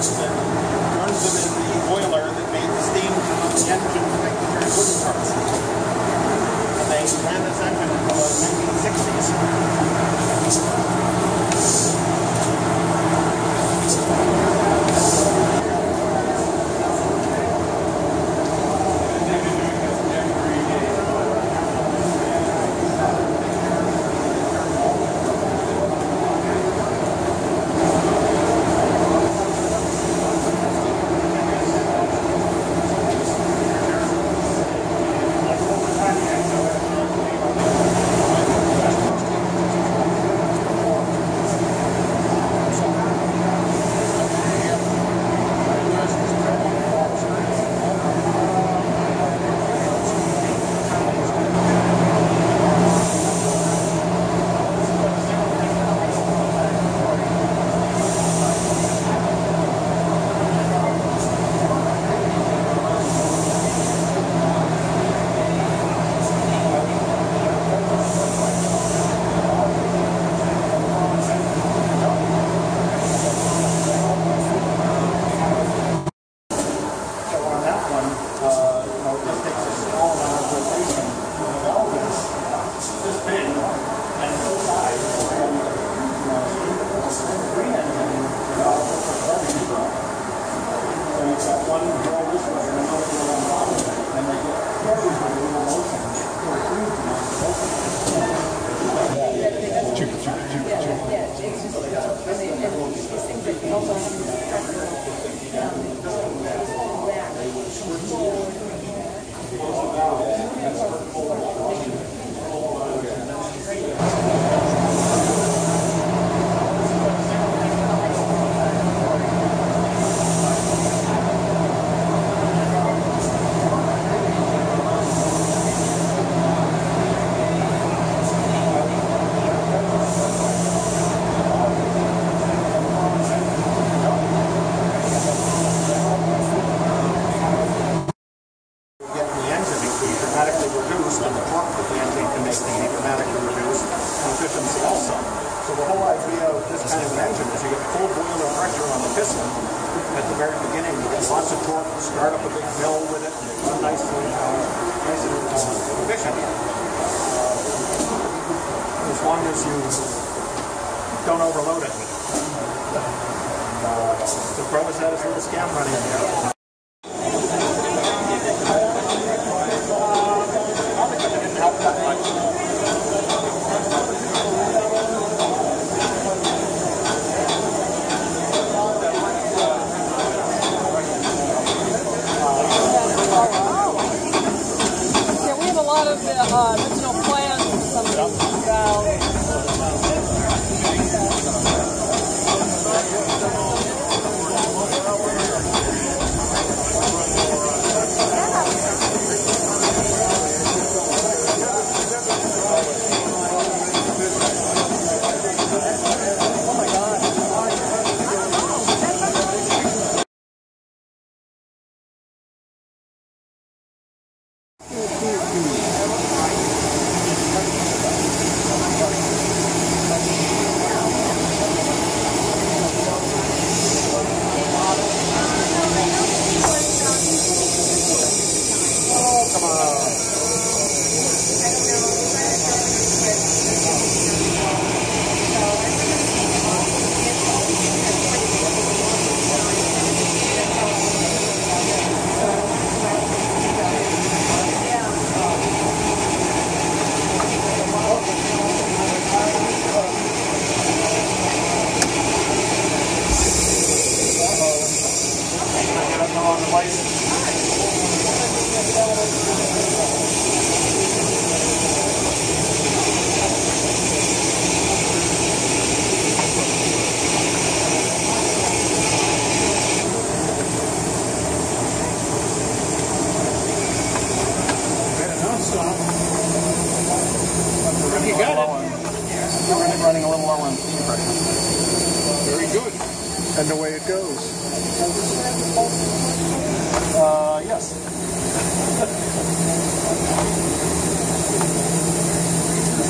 parts that runs them in the boiler that made the steam on the engine to make the very wooden parts. And they ran this engine until the 1960s.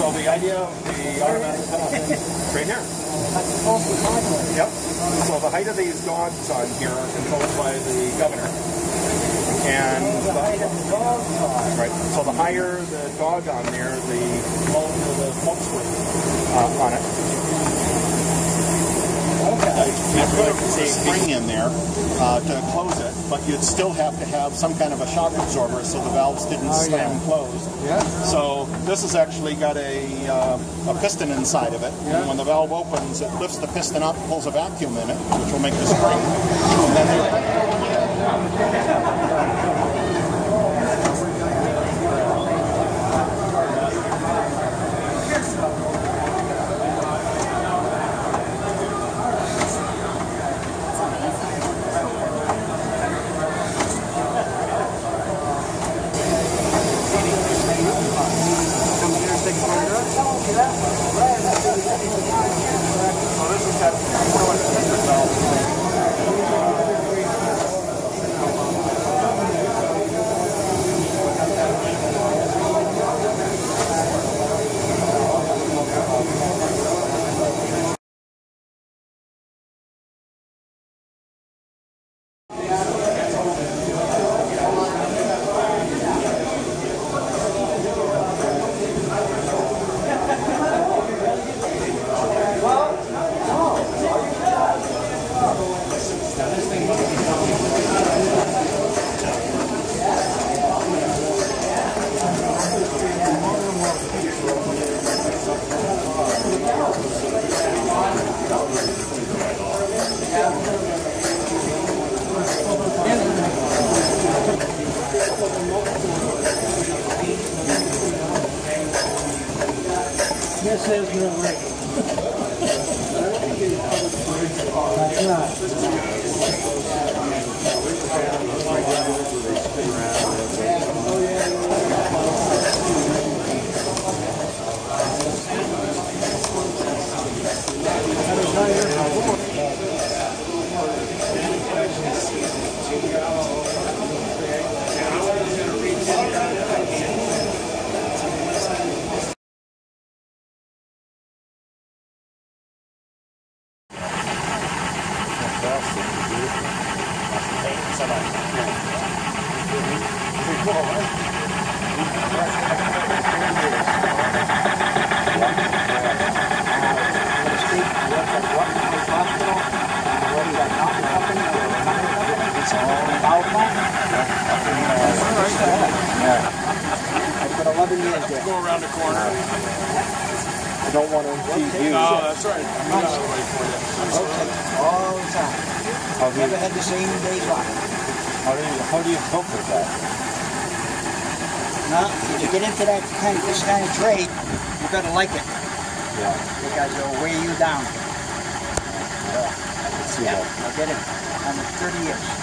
So the idea of the automatic cutoff is right here. That's close to the driveway. Yep. So the height of these dogs on here are controlled by the governor. And the height of the dog on. Right. So the higher the dog on there, the lower the smoke screen on it. Okay. You could put a spring in there to close it, but you'd still have to have some kind of a shock absorber so the valves didn't slam closed. Yeah. So this has actually got a piston inside of it. Yeah. And when the valve opens, it lifts the piston up, pulls a vacuum in it, which will make the spring. And then this is no rig. That's not. Go around the corner. I don't want to impede you. No, that's right. I'm not going to wait for you. Okay, all the time. I've never had the same day's off. How do you cope with that? No, if you get into that kind of, this kind of trade, you gotta like it. Yeah. Because it'll weigh you down. Yeah, I get it. I'm 30 years.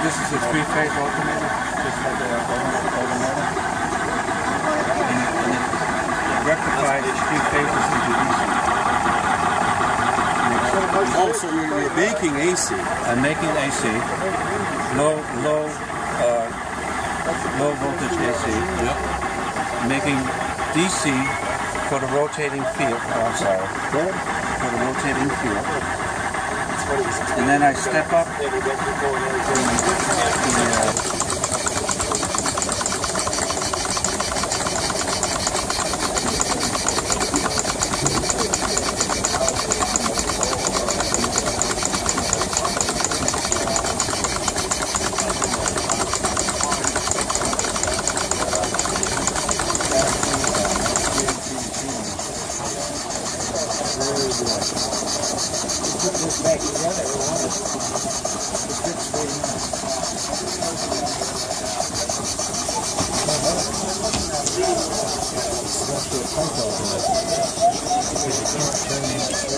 This is a three-phase alternator, just like the alternator. And it rectifies three phases into DC. Also, you're making AC. I'm making AC, low voltage AC. Yep. Making DC for the rotating field. Oh, I'm sorry. For the rotating field. and then I step up . Thank you.